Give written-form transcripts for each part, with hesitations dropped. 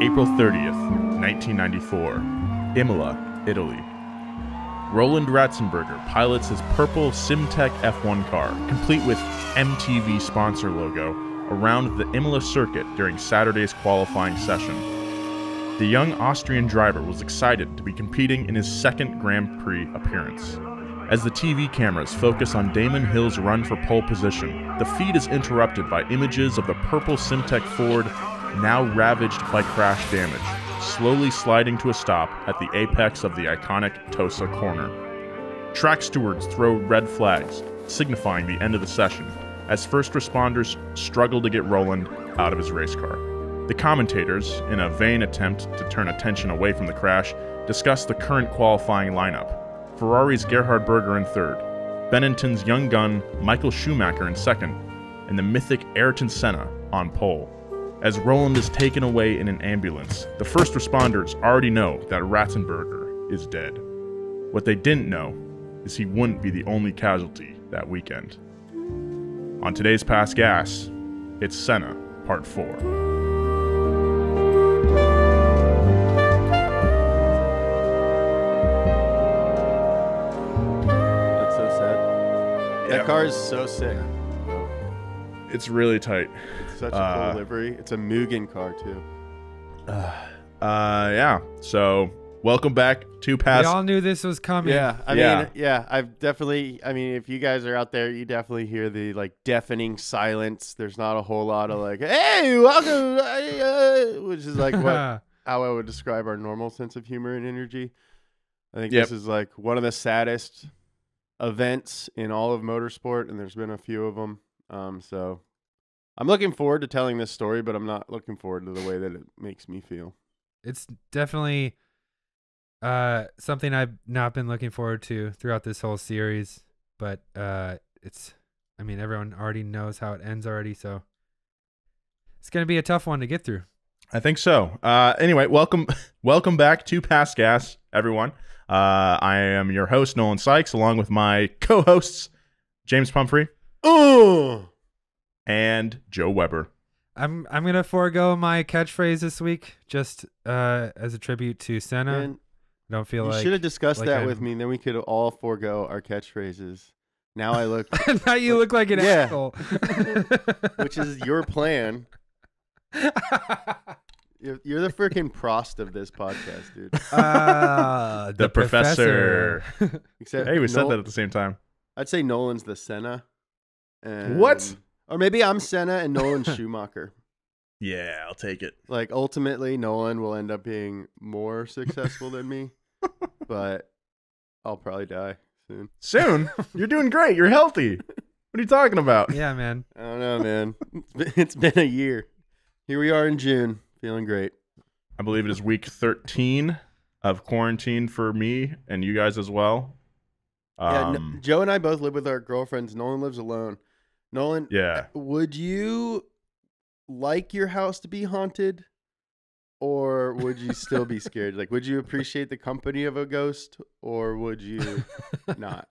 April 30th, 1994, Imola, Italy. Roland Ratzenberger pilots his purple Simtek F1 car, complete with MTV sponsor logo, around the Imola circuit during Saturday's qualifying session. The young Austrian driver was excited to be competing in his second Grand Prix appearance. As the TV cameras focus on Damon Hill's run for pole position, the feed is interrupted by images of the purple Simtek Ford, now ravaged by crash damage, slowly sliding to a stop at the apex of the iconic Tosa corner. Track stewards throw red flags, signifying the end of the session, as first responders struggle to get Roland out of his race car. The commentators, in a vain attempt to turn attention away from the crash, discuss the current qualifying lineup. Ferrari's Gerhard Berger in third, Benetton's young gun Michael Schumacher in second, and the mythic Ayrton Senna on pole. As Roland is taken away in an ambulance, the first responders already know that Ratzenberger is dead. What they didn't know is he wouldn't be the only casualty that weekend. On today's Pass Gas, it's Senna, Part 4. That car is so sick. Yeah. It's really tight. It's such a cool livery. It's a Mugen car, too. Yeah. So, welcome back to Pass. We all knew this was coming. Yeah, I mean, I've definitely, if you guys are out there, you definitely hear the, deafening silence. There's not a whole lot of, hey, welcome, which is, how I would describe our normal sense of humor and energy. I think this is, one of the saddest events in all of motorsport, and there's been a few of them, so I'm looking forward to telling this story, but I'm not looking forward to the way that it makes me feel. It's definitely something I've not been looking forward to throughout this whole series, but it's, everyone already knows how it ends already, so it's gonna be a tough one to get through. I think so. Anyway, welcome back to Pass Gas, everyone. I am your host, Nolan Sykes, along with my co-hosts, James Pumphrey and Joe Weber. I'm gonna forego my catchphrase this week, just as a tribute to Senna. Man, I don't feel you should have discussed that with me, and then we could all forego our catchphrases. Now I look. Now you look like an asshole, which is your plan. You're the freaking Prost of this podcast, dude. The professor. Except hey, we said that at the same time. I'd say Nolan's the Senna. And, or maybe I'm Senna and Nolan Schumacher. Yeah, I'll take it. Ultimately, Nolan will end up being more successful than me, but I'll probably die soon. Soon? You're doing great. You're healthy. What are you talking about? Yeah, man. I don't know, man. It's been a year. Here we are in June, feeling great. I believe it is week 13 of quarantine for me and you guys as well. Yeah, Joe and I both live with our girlfriends. Nolan lives alone. Nolan, would you like your house to be haunted, or would you still be scared? Would you appreciate the company of a ghost, or would you not?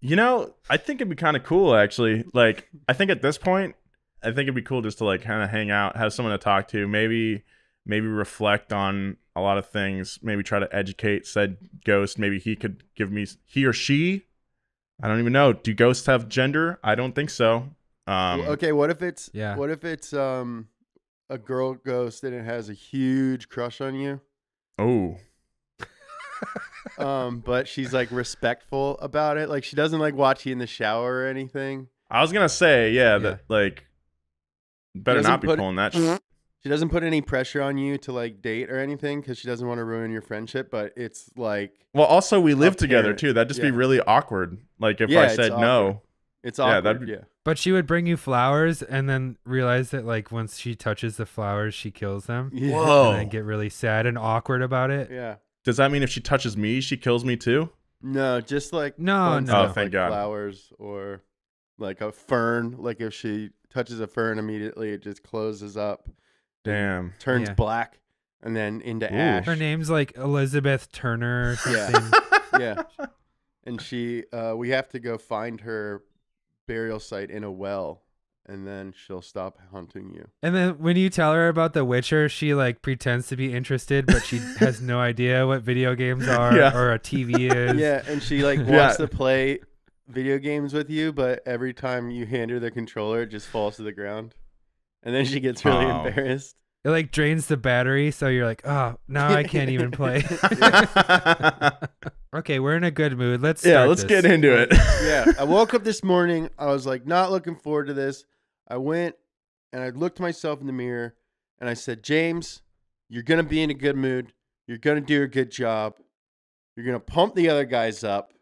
You know, I think it'd be kind of cool, actually. I think at this point, I think it'd be cool just to kind of hang out, have someone to talk to, maybe reflect on a lot of things, maybe try to educate said ghost. Maybe he could give me, he or she, I don't even know. Do ghosts have gender? I don't think so. Okay, what if it's a girl ghost and it has a huge crush on you? Oh. But she's respectful about it. She doesn't watch you in the shower or anything. I was gonna say, that better not be pulling that shit. She doesn't put any pressure on you to date or anything because she doesn't want to ruin your friendship, but it's well, also we live together too. That'd just be really awkward. If I said no. It's awkward. Yeah. But she would bring you flowers and then realize that once she touches the flowers, she kills them. Yeah. Whoa. And then get really sad and awkward about it. Yeah. Does that mean if she touches me, she kills me too? No, just no. Oh, thank God. Flowers or a fern. If she touches a fern, immediately it just closes up. Damn. Turns black and then into ash. Her name's Elizabeth Turner or something. Yeah. Yeah. And we have to go find her burial site in a well and then she'll stop hunting you. And then when you tell her about The Witcher, she like pretends to be interested, but she has no idea what video games are or a TV is. Yeah, and she like wants to play video games with you, but every time you hand her the controller, it just falls to the ground. And then she gets really embarrassed. It like drains the battery, so you're like, oh, now I can't even play. Okay, we're in a good mood. Let's start let's get into it. I woke up this morning. I was like, not looking forward to this. I went and I looked myself in the mirror and I said, James, you're gonna be in a good mood. You're gonna do a good job. You're gonna pump the other guys up.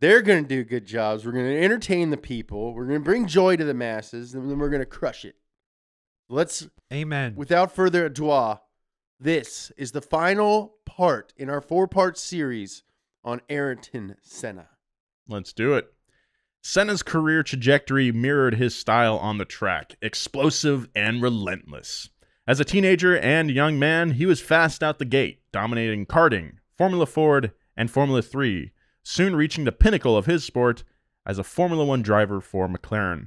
They're gonna do good jobs. We're gonna entertain the people. We're gonna bring joy to the masses, and then we're gonna crush it. Let's Amen. Without further ado, this is the final part in our four-part series on Ayrton Senna. Let's do it. Senna's career trajectory mirrored his style on the track, explosive and relentless. As a teenager and young man, he was fast out the gate, dominating karting, Formula Ford, and Formula 3, soon reaching the pinnacle of his sport as a Formula 1 driver for McLaren.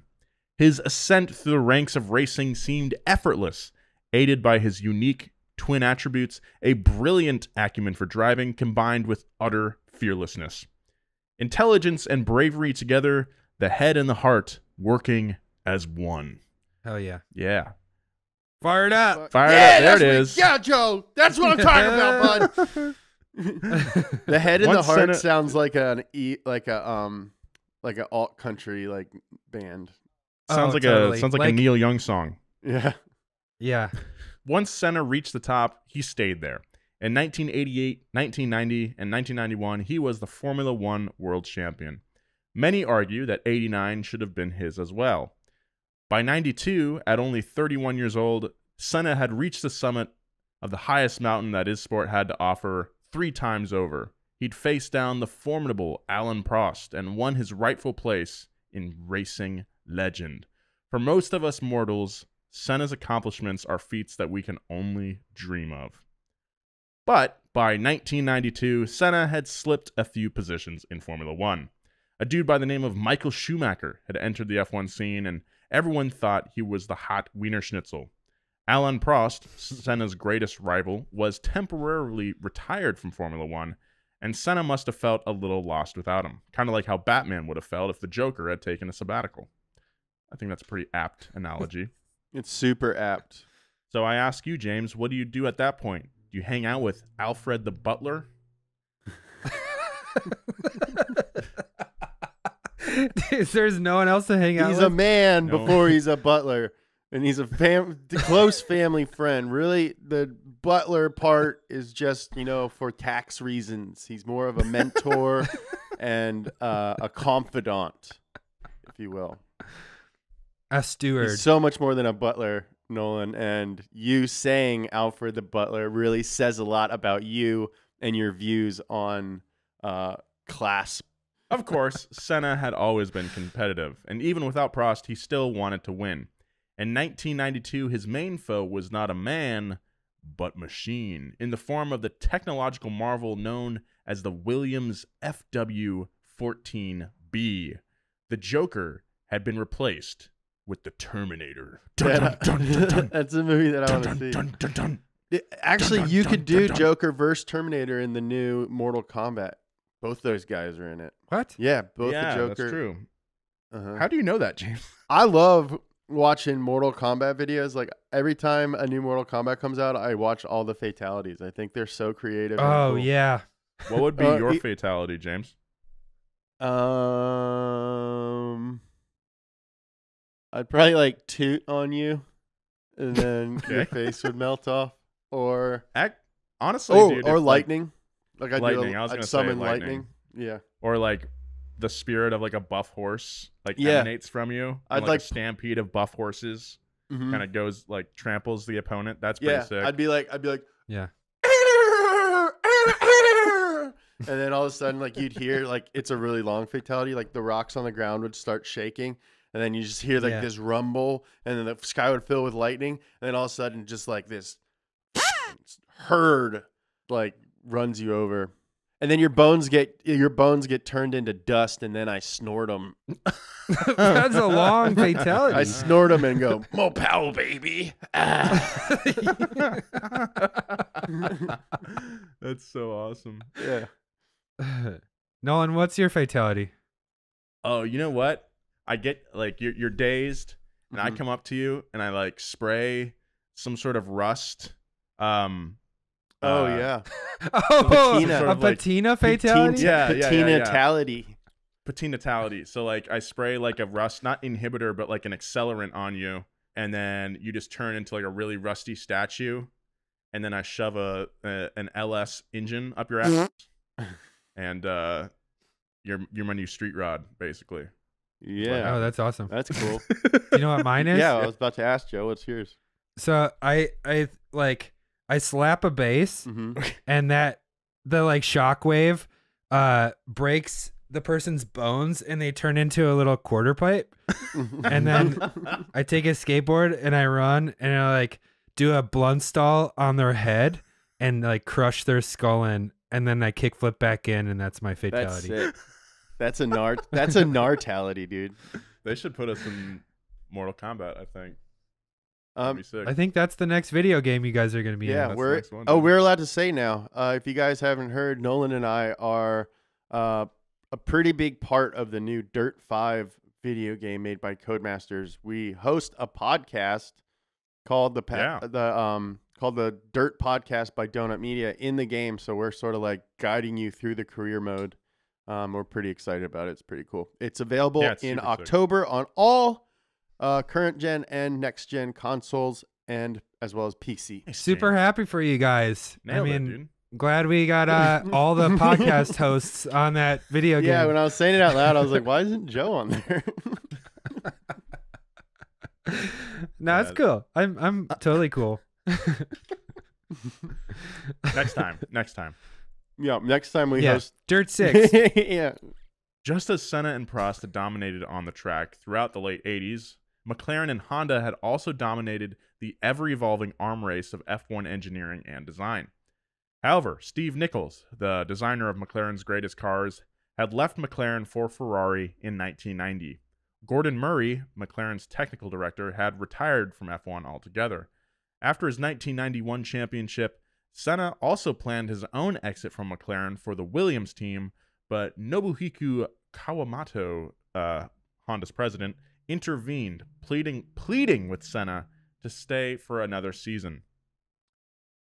His ascent through the ranks of racing seemed effortless, aided by his unique twin attributes, a brilliant acumen for driving combined with utter fearlessness. Intelligence and bravery together, the head and the heart working as one. Hell yeah. Yeah. Fire it up. Fire it up. There it is. Yeah, Joe. That's what I'm talking about, bud. The head and the heart sounds like an alt country like band. Sounds like a Neil Young song. Yeah. Yeah. Once Senna reached the top, he stayed there. In 1988, 1990, and 1991, he was the Formula 1 world champion. Many argue that 89 should have been his as well. By 92, at only 31 years old, Senna had reached the summit of the highest mountain that his sport had to offer three times over. He'd faced down the formidable Alain Prost and won his rightful place in racing legend. For most of us mortals, Senna's accomplishments are feats that we can only dream of. But by 1992, Senna had slipped a few positions in Formula 1. A dude by the name of Michael Schumacher had entered the F1 scene, and everyone thought he was the hot Wiener Schnitzel. Alain Prost, Senna's greatest rival, was temporarily retired from Formula 1, and Senna must have felt a little lost without him, kind of like how Batman would have felt if the Joker had taken a sabbatical. I think that's a pretty apt analogy. It's super apt. So I ask you, James, what do you do at that point? Do you hang out with Alfred the Butler? Dude, there's no one else to hang out with. He's a man before he's a butler, and he's a close family friend. Really, the butler part is just, for tax reasons. He's more of a mentor and a confidant, if you will. A steward. He's so much more than a butler, Nolan, and you saying Alfred the Butler really says a lot about you and your views on class. Of course, Senna had always been competitive, and even without Prost, he still wanted to win. In 1992, his main foe was not a man, but machine, in the form of the technological marvel known as the Williams FW-14B. The Joker had been replaced with the Terminator. That's a movie that I want to see. Actually, you could do Joker versus Terminator in the new Mortal Kombat. Both those guys are in it. What? Yeah, both the Joker. That's true. Uh-huh. How do you know that, James? I love watching Mortal Kombat videos. Like every time a new Mortal Kombat comes out, I watch all the fatalities. I think they're so creative. Oh, cool. Yeah. What would be your fatality, James? I'd probably like toot on you, and then your face would melt off, or honestly, dude, or lightning. Like lightning. I'd summon lightning. Yeah. Or like the spirit of like a buff horse, like emanates from you. I'd like a stampede of buff horses, kind of goes like tramples the opponent. That's pretty sick. I'd be like, yeah. And then all of a sudden, like you'd hear like it's a really long fatality. Like the rocks on the ground would start shaking. And then you just hear like this rumble, and then the sky would fill with lightning, and then all of a sudden just like this herd like runs you over. And then your bones get turned into dust, and then I snort them. That's a long fatality. I snort them and go, "Mo Powell, baby." Ah. That's so awesome. Yeah. Nolan, what's your fatality? Oh, you know what? I get like you're dazed, and I come up to you, and I like spray some sort of rust. Oh yeah. Patina fatality? Patinatality. So like I spray like a rust, not inhibitor, but like an accelerant on you, and then you just turn into like a really rusty statue, and then I shove an LS engine up your ass, and you're my new street rod, basically. Yeah. Wow. Oh, that's awesome. That's cool. Do you know what mine is? Yeah, I was about to ask Joe, what's yours? So I slap a bass, and the like shockwave breaks the person's bones, and they turn into a little quarter pipe. And then I take a skateboard and I run, and I like do a blunt stall on their head and like crush their skull in, and then I kickflip back in, and that's my fatality. That's sick. That's a nartality, dude. They should put us in Mortal Kombat, I think. I think that's the next video game you guys are going to be in. Yeah, we're allowed to say now. If you guys haven't heard, Nolan and I are a pretty big part of the new Dirt 5 video game made by Codemasters. We host a podcast called the Dirt Podcast by Donut Media in the game. So we're sort of like guiding you through the career mode. We're pretty excited about it. It's pretty cool. It's available in October on all current gen and next gen consoles, and as well as PC. Super happy for you guys. Nailed it, dude. Glad we got all the podcast hosts on that video game. Yeah, when I was saying it out loud, I was like, why isn't Joe on there? No, it's cool. I'm totally cool. Next time. Yeah, next time we host Dirt 6. Yeah. Just as Senna and Prost had dominated on the track throughout the late 80s, McLaren and Honda had also dominated the ever-evolving arm race of F1 engineering and design. However, Steve Nichols, the designer of McLaren's greatest cars, had left McLaren for Ferrari in 1990. Gordon Murray, McLaren's technical director, had retired from F1 altogether. After his 1991 championship, Senna also planned his own exit from McLaren for the Williams team, but Nobuhiko Kawamoto, Honda's president, intervened, pleading with Senna to stay for another season.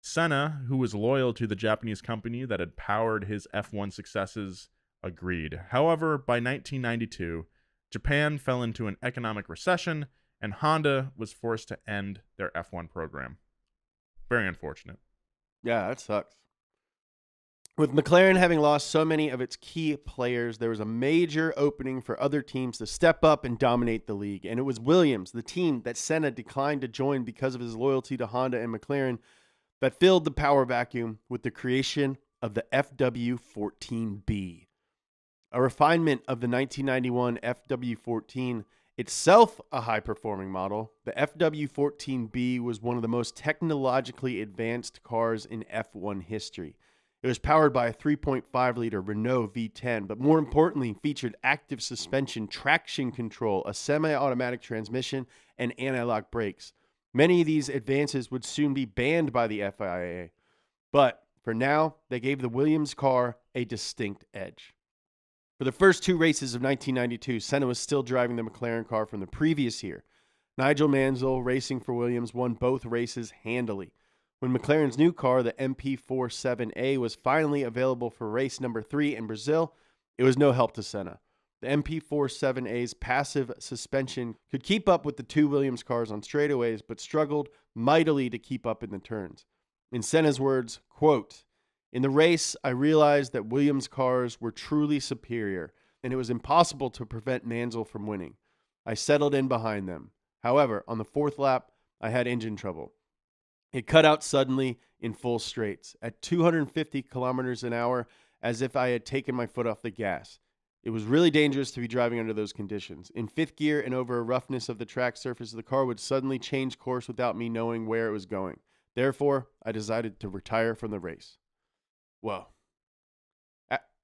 Senna, who was loyal to the Japanese company that had powered his F1 successes, agreed. However, by 1992, Japan fell into an economic recession, and Honda was forced to end their F1 program. Very unfortunate. Yeah, that sucks. With McLaren having lost so many of its key players, there was a major opening for other teams to step up and dominate the league. And it was Williams, the team that Senna declined to join because of his loyalty to Honda and McLaren, that filled the power vacuum with the creation of the FW-14B. A refinement of the 1991 FW-14, itself a high-performing model, the FW-14B was one of the most technologically advanced cars in F1 history. It was powered by a 3.5-liter Renault V10, but more importantly, featured active suspension, traction control, a semi-automatic transmission, and anti-lock brakes. Many of these advances would soon be banned by the FIA, but for now, they gave the Williams car a distinct edge. For the first two races of 1992, Senna was still driving the McLaren car from the previous year. Nigel Mansell, racing for Williams, won both races handily. When McLaren's new car, the MP47A, was finally available for race number 3 in Brazil, it was no help to Senna. The MP47A's passive suspension could keep up with the two Williams cars on straightaways, but struggled mightily to keep up in the turns. In Senna's words, quote, "In the race, I realized that Williams cars were truly superior, and it was impossible to prevent Mansell from winning. I settled in behind them. However, on the fourth lap, I had engine trouble. It cut out suddenly in full straights at 250 kilometers an hour, as if I had taken my foot off the gas. It was really dangerous to be driving under those conditions. In fifth gear and over a roughness of the track surface, the car would suddenly change course without me knowing where it was going. Therefore, I decided to retire from the race." Whoa.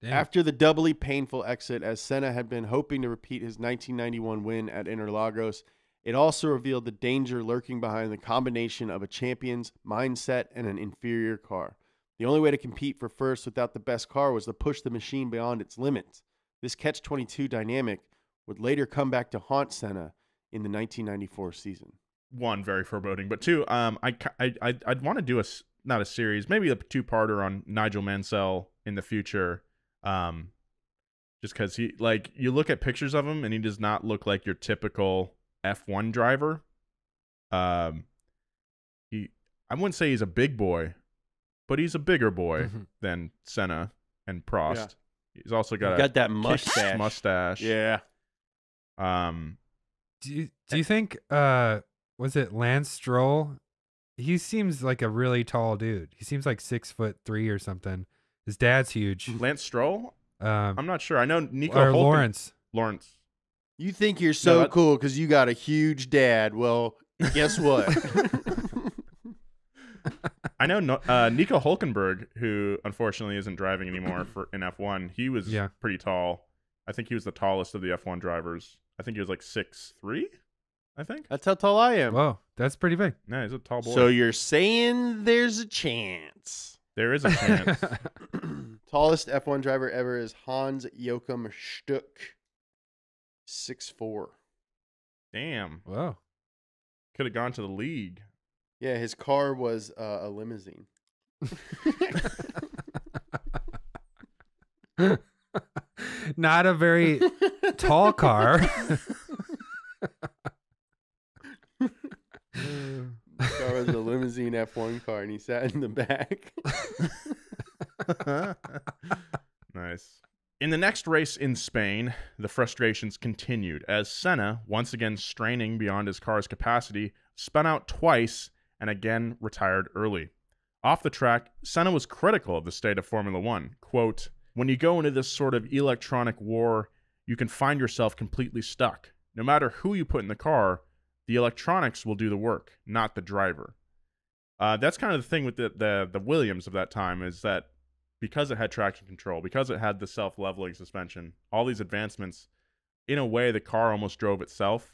Damn. After the doubly painful exit, as Senna had been hoping to repeat his 1991 win at Interlagos, it also revealed the danger lurking behind the combination of a champion's mindset and an inferior car. The only way to compete for first without the best car was to push the machine beyond its limits. This catch-22 dynamic would later come back to haunt Senna in the 1994 season. One, very foreboding, but two, I'd want to do a, not a series, maybe a two-parter on Nigel Mansell in the future. Just because he, like, you look at pictures of him and he does not look like your typical F1 driver. I wouldn't say he's a big boy, but he's a bigger boy than Senna and Prost. Yeah. He's also got that mustache. Yeah. Do you think was it Lance Stroll? He seems like a really tall dude. He seems like 6'3" or something. His dad's huge. Lance Stroll? I'm not sure. I know Nico or Hulk Lawrence. Lawrence. You think you're so cool because you got a huge dad. Well, guess what? I know Nico Hülkenberg, who unfortunately isn't driving anymore in F1. He was pretty tall. I think he was the tallest of the F1 drivers. I think he was like 6'3", I think. That's how tall I am. Wow, that's pretty big. No, he's a tall boy. So you're saying there's a chance. There is a chance. Tallest F1 driver ever is Hans Joachim Stuck. 6'4". Damn. Wow. Could have gone to the league. Yeah, his car was a limousine. Not a very tall car. The car was a limousine F1 car, and he sat in the back. Nice. In the next race in Spain, the frustrations continued as Senna, once again straining beyond his car's capacity, spun out twice and again retired early. Off the track, Senna was critical of the state of Formula 1. Quote, "When you go into this sort of electronic war, you can find yourself completely stuck. No matter who you put in the car, the electronics will do the work, not the driver." That's kind of the thing with the Williams of that time, is that because it had traction control, because it had the self-leveling suspension, all these advancements, in a way, the car almost drove itself.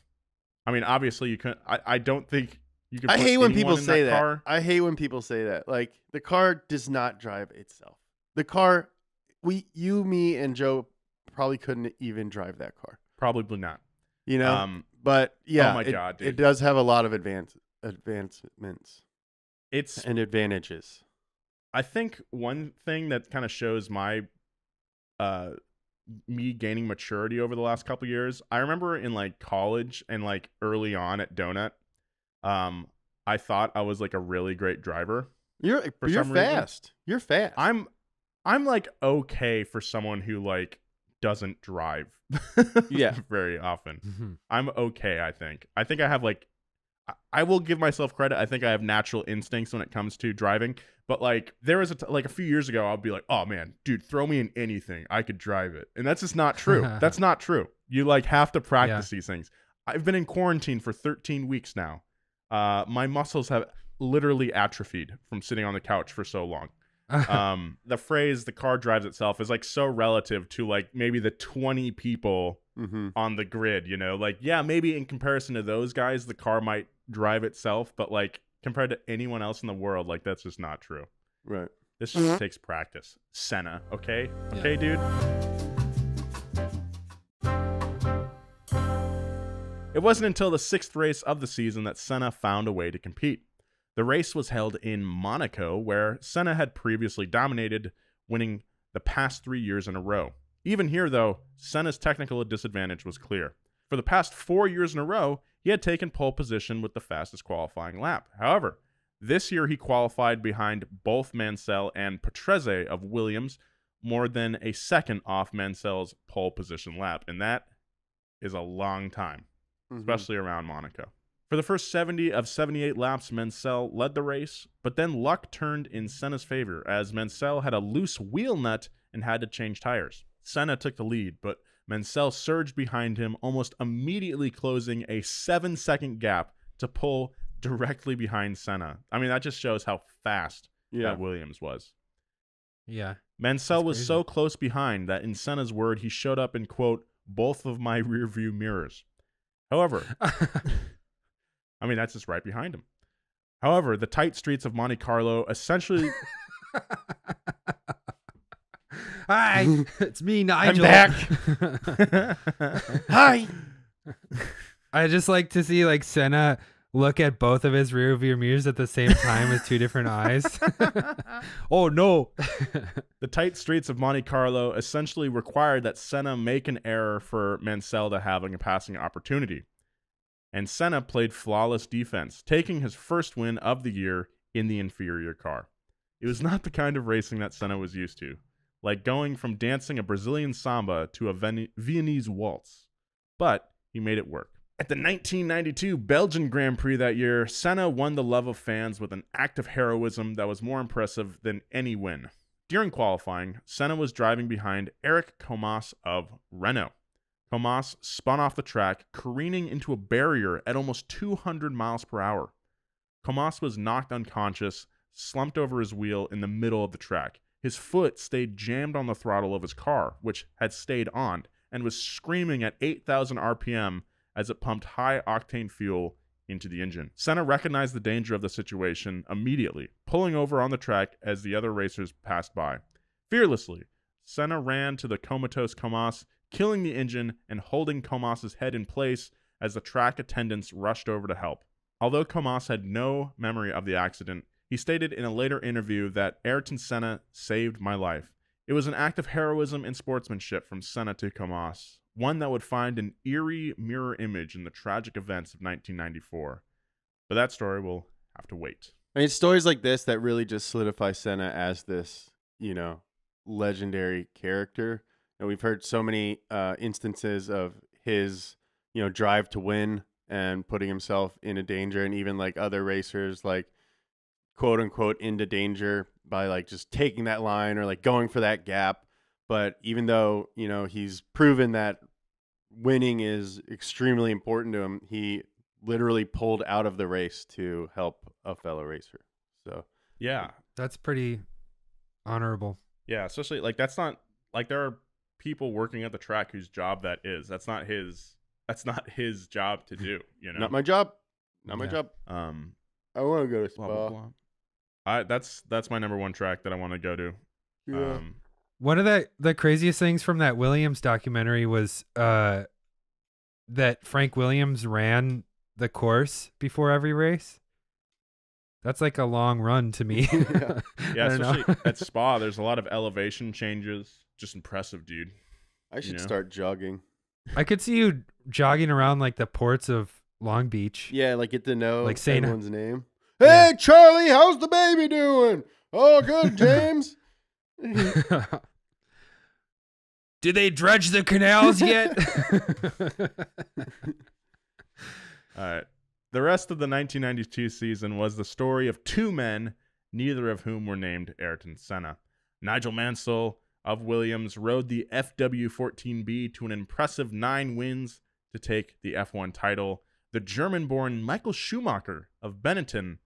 I mean, obviously, you couldn't. I don't think you could. I hate when people say that. I hate when people say that. Like, the car does not drive itself. The car, you, me, and Joe probably couldn't even drive that car. Probably not. You know. But yeah, oh my God, dude. It does have a lot of advancements. It's and advantages. I think one thing that kind of shows my me gaining maturity over the last couple of years, I remember in like college and like early on at Donut, I thought I was like a really great driver. You're fast. You're fast. I'm like okay for someone who like doesn't drive very often. I'm okay, I think. I think I have like I will give myself credit. I think I have natural instincts when it comes to driving. But like there was a few years ago, I'll be like, oh man, dude, throw me in anything, I could drive it. And that's just not true. That's not true. You like have to practice these things. I've been in quarantine for 13 weeks now. My muscles have literally atrophied from sitting on the couch for so long. The phrase "the car drives itself" is like so relative to like maybe the 20 people on the grid, you know, like, yeah, maybe in comparison to those guys, the car might drive itself, but like compared to anyone else in the world, like that's just not true. Right. This just takes practice. Senna. Okay. Yeah. Okay, dude. It wasn't until the 6th race of the season that Senna found a way to compete. The race was held in Monaco, where Senna had previously dominated, winning the past 3 years in a row. Even here, though, Senna's technical disadvantage was clear. For the past 4 years in a row, he had taken pole position with the fastest qualifying lap. However, this year he qualified behind both Mansell and Patrese of Williams, more than a second off Mansell's pole position lap, and that is a long time, especially around Monaco. For the first 70 of 78 laps, Mansell led the race, but then luck turned in Senna's favor as Mansell had a loose wheel nut and had to change tires. Senna took the lead, but Mansell surged behind him, almost immediately closing a 7-second gap to pull directly behind Senna. I mean, that just shows how fast that Williams was. Yeah. Mansell was so close behind that, in Senna's word, he showed up in, quote, both of my rearview mirrors. However, I mean, that's just right behind him. However, the tight streets of Monte Carlo essentially... Hi, it's me, Nigel. I'm back. Hi. I just like to see, like, Senna look at both of his rear view mirrors at the same time with two different eyes. Oh, no. The tight streets of Monte Carlo essentially required that Senna make an error for Mansell to having a passing opportunity. And Senna played flawless defense, taking his first win of the year in the inferior car. It was not the kind of racing that Senna was used to, like going from dancing a Brazilian samba to a Viennese waltz. But he made it work. At the 1992 Belgian Grand Prix that year, Senna won the love of fans with an act of heroism that was more impressive than any win. During qualifying, Senna was driving behind Eric Comas of Renault. Comas spun off the track, careening into a barrier at almost 200 miles per hour. Comas was knocked unconscious, slumped over his wheel in the middle of the track. His foot stayed jammed on the throttle of his car, which had stayed on, and was screaming at 8,000 RPM as it pumped high-octane fuel into the engine. Senna recognized the danger of the situation immediately, pulling over on the track as the other racers passed by. Fearlessly, Senna ran to the comatose Comas, killing the engine and holding Comas's head in place as the track attendants rushed over to help. Although Comas had no memory of the accident, he stated in a later interview that Ayrton Senna saved my life. It was an act of heroism and sportsmanship from Senna to Comas, one that would find an eerie mirror image in the tragic events of 1994. But that story will have to wait. I mean, it's stories like this that really just solidify Senna as this, you know, legendary character. And we've heard so many instances of his, you know, drive to win and putting himself into danger, and even like other racers, like, quote unquote, into danger by like just taking that line or like going for that gap. But even though, you know, he's proven that winning is extremely important to him, he literally pulled out of the race to help a fellow racer. So yeah, that's pretty honorable. Yeah, especially like, that's not like, there are people working at the track whose job that is. That's not his job to do, you know. Not my job. Not my job. I want to go to Spa. Blah, blah, blah. That's my number one track that I want to go to. Yeah. One of the craziest things from that Williams documentary was that Frank Williams ran the course before every race. That's like a long run to me. Yeah, yeah, especially at Spa, there's a lot of elevation changes. Just impressive, dude. I should start jogging. I could see you jogging around like the ports of Long Beach. Yeah, like get to know like everyone's name. Hey, yeah. Charlie, how's the baby doing? Oh, good, James. Did they dredge the canals yet? All right. The rest of the 1992 season was the story of two men, neither of whom were named Ayrton Senna. Nigel Mansell of Williams rode the FW-14B to an impressive 9 wins to take the F1 title. The German-born Michael Schumacher of Benetton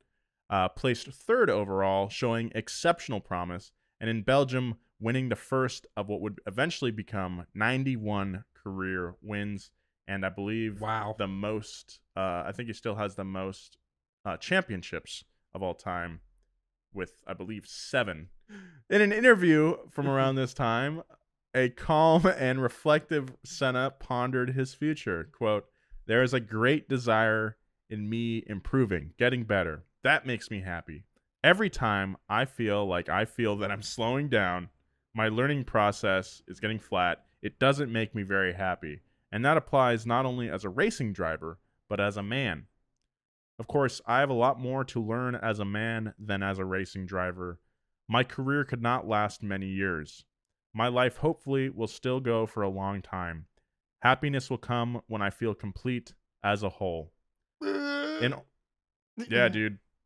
placed 3rd overall, showing exceptional promise, and in Belgium, winning the first of what would eventually become 91 career wins, and I believe the most, I think he still has the most championships of all time, with, I believe, 7. In an interview from around this time, a calm and reflective Senna pondered his future, quote, "There is a great desire in me improving, getting better. That makes me happy. Every time I feel like that I'm slowing down, my learning process is getting flat, it doesn't make me very happy. And that applies not only as a racing driver, but as a man. Of course, I have a lot more to learn as a man than as a racing driver. My career could not last many years. My life hopefully will still go for a long time. Happiness will come when I feel complete as a whole."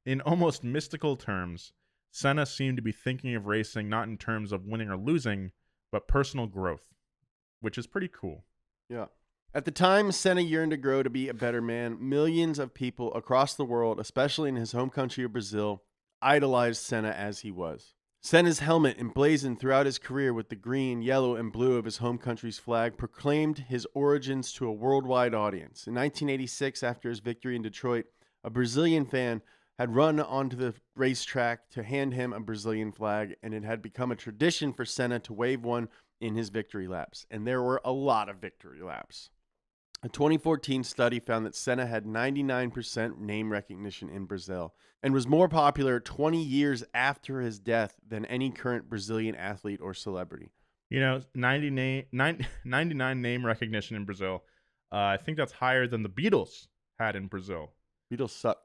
In almost mystical terms, Senna seemed to be thinking of racing not in terms of winning or losing, but personal growth, which is pretty cool. Yeah. At the time, Senna yearned to grow to be a better man. Millions of people across the world, especially in his home country of Brazil, idolized Senna as he was. Senna's helmet, emblazoned throughout his career with the green, yellow, and blue of his home country's flag, proclaimed his origins to a worldwide audience. In 1986, after his victory in Detroit, a Brazilian fan had run onto the racetrack to hand him a Brazilian flag, and it had become a tradition for Senna to wave one in his victory laps. And there were a lot of victory laps. A 2014 study found that Senna had 99% name recognition in Brazil and was more popular 20 years after his death than any current Brazilian athlete or celebrity. You know, 99 name recognition in Brazil. I think that's higher than the Beatles had in Brazil. Beatles suck.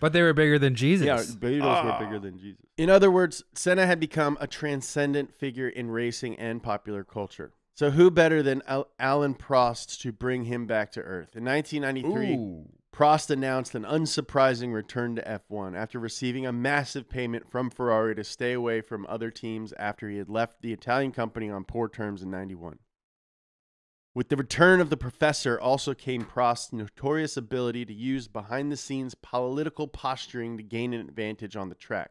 But they were bigger than Jesus. Yeah, Beatles were bigger than Jesus. In other words, Senna had become a transcendent figure in racing and popular culture. So who better than Alain Prost to bring him back to earth? In 1993, Prost announced an unsurprising return to F1 after receiving a massive payment from Ferrari to stay away from other teams after he had left the Italian company on poor terms in 91. With the return of the professor also came Prost's notorious ability to use behind-the-scenes political posturing to gain an advantage on the track.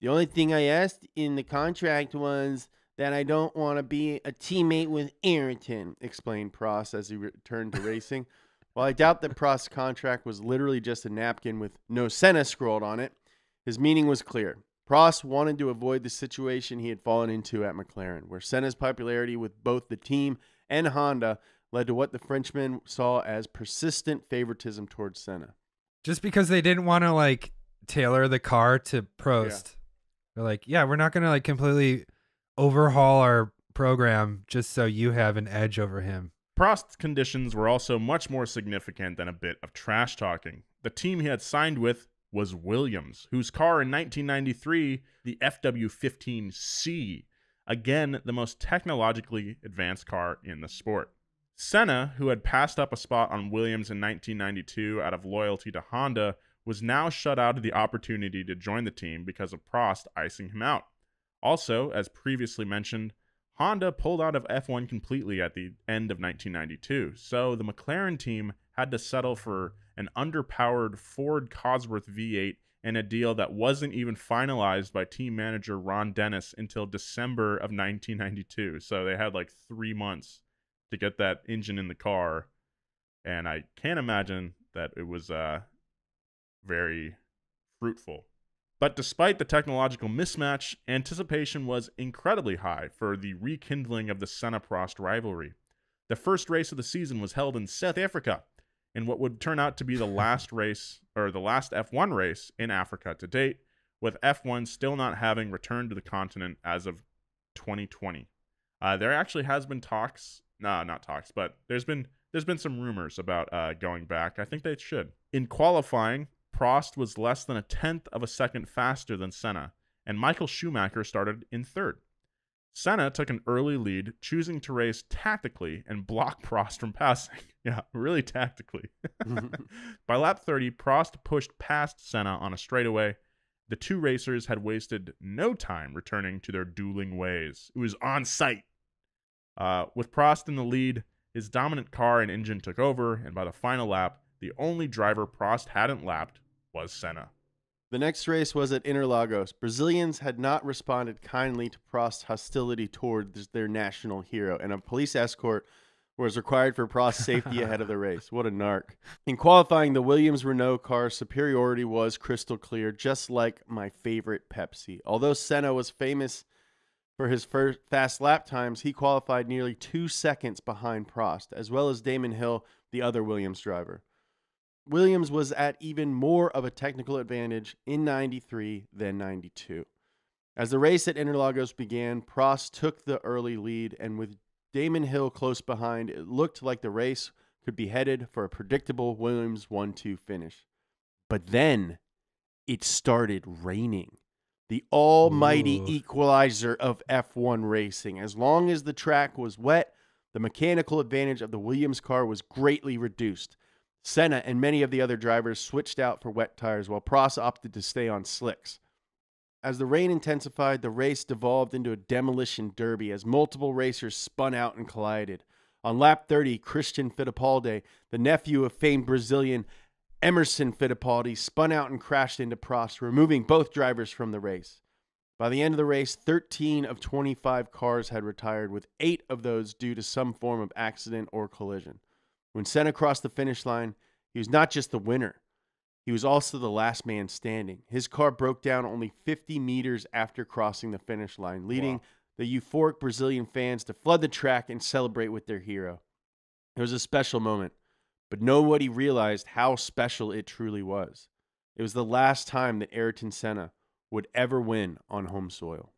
The only thing I asked in the contract was that I don't want to be a teammate with Ayrton, explained Prost as he returned to racing. While I doubt that Prost's contract was literally just a napkin with no Senna scrawled on it, his meaning was clear. Prost wanted to avoid the situation he had fallen into at McLaren, where Senna's popularity with both the team and Honda led to what the Frenchman saw as persistent favoritism towards Senna. Just because they didn't want to, like, tailor the car to Prost. Yeah. They're like, yeah, we're not going to, like, completely overhaul our program just so you have an edge over him. Prost's conditions were also much more significant than a bit of trash talking. The team he had signed with was Williams, whose car in 1993, the FW15C, again the most technologically advanced car in the sport. Senna, who had passed up a spot on Williams in 1992 out of loyalty to Honda, was now shut out of the opportunity to join the team because of Prost icing him out. Also, as previously mentioned, Honda pulled out of F1 completely at the end of 1992, so the McLaren team had to settle for an underpowered Ford Cosworth V8 in a deal that wasn't even finalized by team manager Ron Dennis until December of 1992. So they had like 3 months to get that engine in the car, and I can't imagine that it was very fruitful. But despite the technological mismatch, anticipation was incredibly high for the rekindling of the Senna-Prost rivalry. The first race of the season was held in South Africa, in what would turn out to be the last race, or the last F1 race in Africa to date, with F1 still not having returned to the continent as of 2020. There actually has been talks, there's been some rumors about going back. I think they should. In qualifying, Prost was less than a tenth of a second faster than Senna, and Michael Schumacher started in third. Senna took an early lead, choosing to race tactically and block Prost from passing. Yeah, really tactically. By lap 30, Prost pushed past Senna on a straightaway. The two racers had wasted no time returning to their dueling ways. It was on sight. With Prost in the lead, his dominant car and engine took over, and by the final lap, the only driver Prost hadn't lapped was Senna. The next race was at Interlagos. Brazilians had not responded kindly to Prost's hostility towards their national hero, and a police escort was required for Prost's safety ahead of the race. What a narc. In qualifying, the Williams-Renault car's superiority was crystal clear, just like my favorite Pepsi. Although Senna was famous for his first fast lap times, he qualified nearly 2 seconds behind Prost, as well as Damon Hill, the other Williams driver. Williams was at even more of a technical advantage in 93 than 92. As the race at Interlagos began, Prost took the early lead, and with Damon Hill close behind, it looked like the race could be headed for a predictable Williams 1-2 finish. But then it started raining. The almighty equalizer of F1 racing. As long as the track was wet, the mechanical advantage of the Williams car was greatly reduced. Senna and many of the other drivers switched out for wet tires while Prost opted to stay on slicks. As the rain intensified, the race devolved into a demolition derby as multiple racers spun out and collided. On lap 30, Christian Fittipaldi, the nephew of famed Brazilian Emerson Fittipaldi, spun out and crashed into Prost, removing both drivers from the race. By the end of the race, 13 of 25 cars had retired, with 8 of those due to some form of accident or collision. When Senna crossed the finish line, he was not just the winner. He was also the last man standing. His car broke down only 50 meters after crossing the finish line, leading the euphoric Brazilian fans to flood the track and celebrate with their hero. It was a special moment, but nobody realized how special it truly was. It was the last time that Ayrton Senna would ever win on home soil.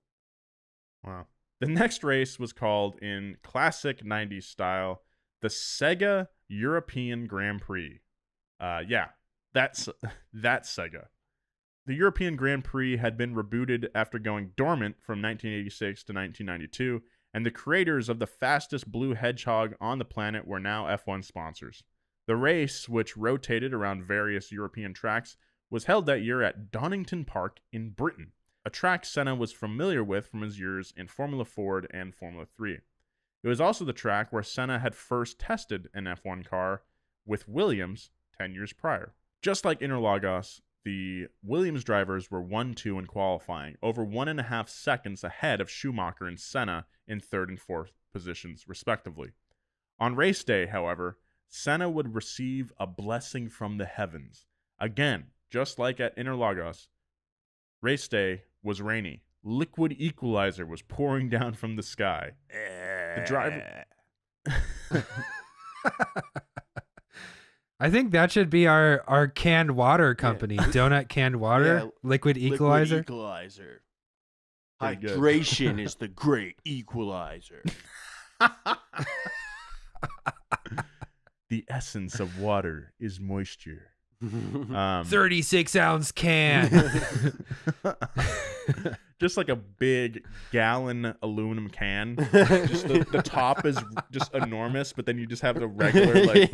Wow. The next race was called, in classic 90s style, the Sega European Grand Prix. That's Sega. The European Grand Prix had been rebooted after going dormant from 1986 to 1992, and the creators of the fastest blue hedgehog on the planet were now F1 sponsors. The race, which rotated around various European tracks, was held that year at Donington Park in Britain, a track Senna was familiar with from his years in Formula Ford and Formula 3. It was also the track where Senna had first tested an F1 car with Williams 10 years prior. Just like Interlagos, the Williams drivers were 1-2 in qualifying, over 1.5 seconds ahead of Schumacher and Senna in third and fourth positions, respectively. On race day, however, Senna would receive a blessing from the heavens. Again, just like at Interlagos, race day was rainy. Liquid equalizer was pouring down from the sky. The driver... I think that should be our canned water company. Yeah. Donut canned water, yeah. Liquid equalizer. Liquid equalizer. Hydration is the great equalizer. The essence of water is moisture. 36-ounce can. Just like a big gallon aluminum can. Just the top is just enormous, but then you just have the regular, like...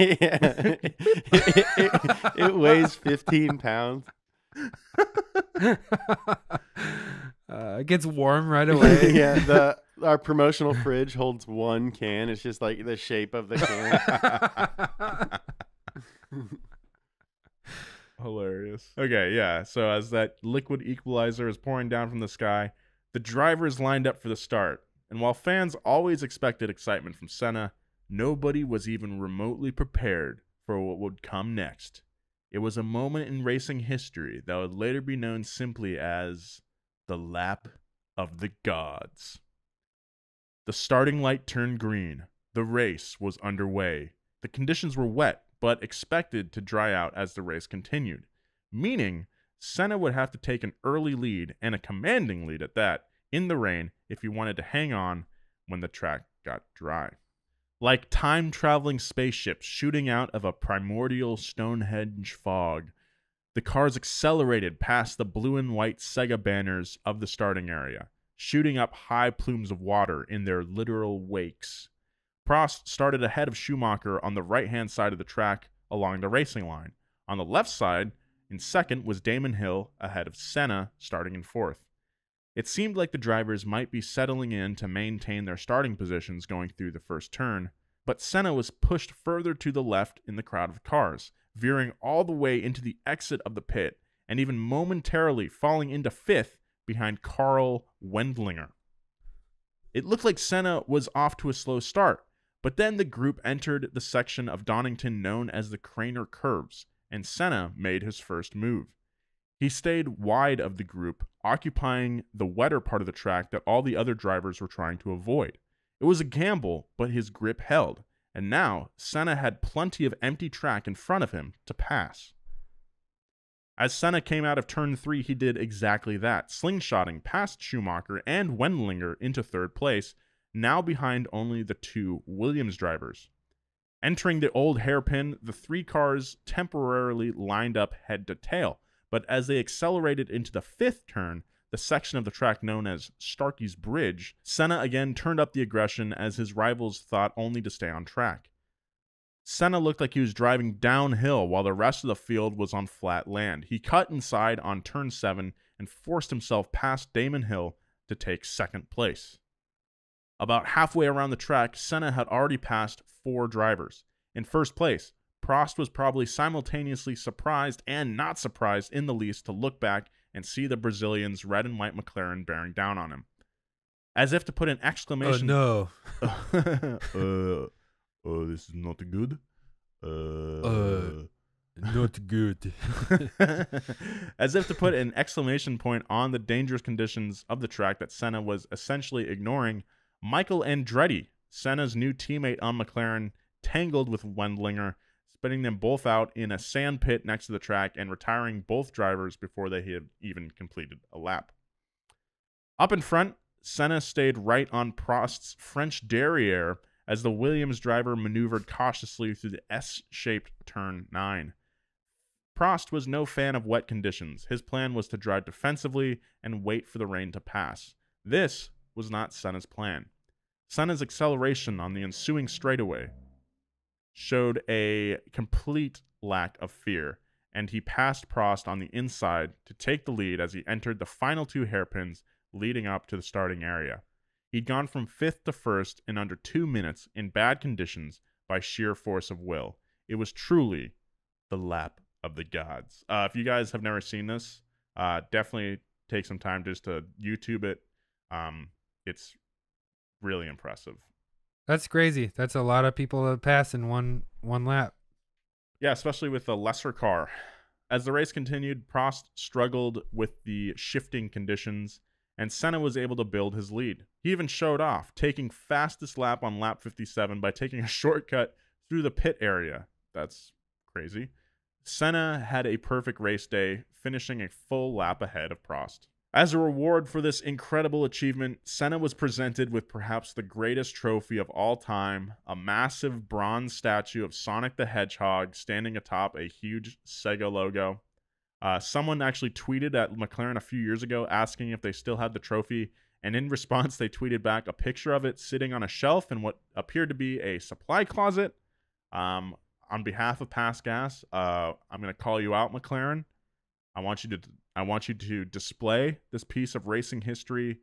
it weighs 15 pounds. It gets warm right away. Yeah, our promotional fridge holds one can. It's just like the shape of the can. Hilarious. Okay, yeah. So as that liquid equalizer is pouring down from the sky, the drivers lined up for the start. And while fans always expected excitement from Senna, nobody was even remotely prepared for what would come next. It was a moment in racing history that would later be known simply as the Lap of the Gods. The starting light turned green. The race was underway. The conditions were wet, but expected to dry out as the race continued, meaning Senna would have to take an early lead, and a commanding lead at that, in the rain if he wanted to hang on when the track got dry. Like time-traveling spaceships shooting out of a primordial Stonehenge fog, the cars accelerated past the blue and white Sega banners of the starting area, shooting up high plumes of water in their literal wakes. Prost started ahead of Schumacher on the right-hand side of the track along the racing line. On the left side, in second, was Damon Hill ahead of Senna, starting in fourth. It seemed like the drivers might be settling in to maintain their starting positions going through the first turn, but Senna was pushed further to the left in the crowd of cars, veering all the way into the exit of the pit, and even momentarily falling into fifth behind Carl Wendlinger. It looked like Senna was off to a slow start, but then the group entered the section of Donington known as the Craner Curves, and Senna made his first move. He stayed wide of the group, occupying the wetter part of the track that all the other drivers were trying to avoid. It was a gamble, but his grip held, and now Senna had plenty of empty track in front of him to pass. As Senna came out of turn 3, he did exactly that, slingshotting past Schumacher and Wendlinger into third place, now behind only the two Williams drivers. Entering the old hairpin, the three cars temporarily lined up head to tail, but as they accelerated into the fifth turn, the section of the track known as Starkey's Bridge, Senna again turned up the aggression as his rivals thought only to stay on track. Senna looked like he was driving downhill while the rest of the field was on flat land. He cut inside on turn 7 and forced himself past Damon Hill to take second place. About halfway around the track, Senna had already passed 4 drivers. In first place, Prost was probably simultaneously surprised and not surprised in the least to look back and see the Brazilian's red and white McLaren bearing down on him. As if to put an exclamation... Oh, no. This is not good. Not good. As if to put an exclamation point on the dangerous conditions of the track that Senna was essentially ignoring, Michael Andretti, Senna's new teammate on McLaren, tangled with Wendlinger, spitting them both out in a sand pit next to the track and retiring both drivers before they had even completed a lap. Up in front, Senna stayed right on Prost's French derriere as the Williams driver maneuvered cautiously through the S-shaped turn 9. Prost was no fan of wet conditions. His plan was to drive defensively and wait for the rain to pass. This was not Senna's plan. Senna's acceleration on the ensuing straightaway showed a complete lack of fear, and he passed Prost on the inside to take the lead as he entered the final two hairpins leading up to the starting area. He'd gone from 5th to 1st in under 2 minutes in bad conditions by sheer force of will. It was truly the lap of the gods. If you guys have never seen this, definitely take some time just to YouTube it. It's really impressive. That's crazy. That's a lot of people that pass in one lap. Yeah, especially with a lesser car. As the race continued, Prost struggled with the shifting conditions, and Senna was able to build his lead. He even showed off, taking fastest lap on lap 57 by taking a shortcut through the pit area. That's crazy. Senna had a perfect race day, finishing a full lap ahead of Prost. As a reward for this incredible achievement, Senna was presented with perhaps the greatest trophy of all time, a massive bronze statue of Sonic the Hedgehog standing atop a huge Sega logo. Someone actually tweeted at McLaren a few years ago asking if they still had the trophy, and in response they tweeted back a picture of it sitting on a shelf in what appeared to be a supply closet. On behalf of Pass Gas, I'm going to call you out, McLaren. I want you to display this piece of racing history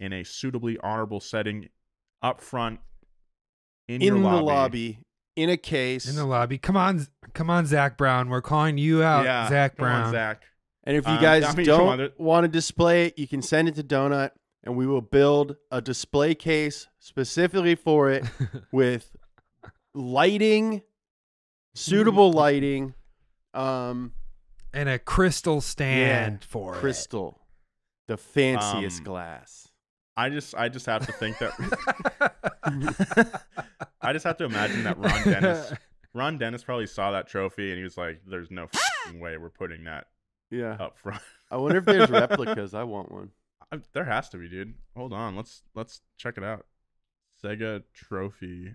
in a suitably honorable setting up front in your lobby. In a case. In the lobby. Come on, Zach Brown. We're calling you out, yeah, Zach Brown. Come on, Zach. And if you guys don't want to display it, you can send it to Donut, and we will build a display case specifically for it with lighting, suitable lighting. And a crystal stand for crystal. The fanciest glass. I just have to think that I just have to imagine that Ron Dennis probably saw that trophy and he was like, there's no f***ing way we're putting that up front. I wonder if there's replicas. I want one. There has to be, dude. Hold on. Let's check it out. Sega Trophy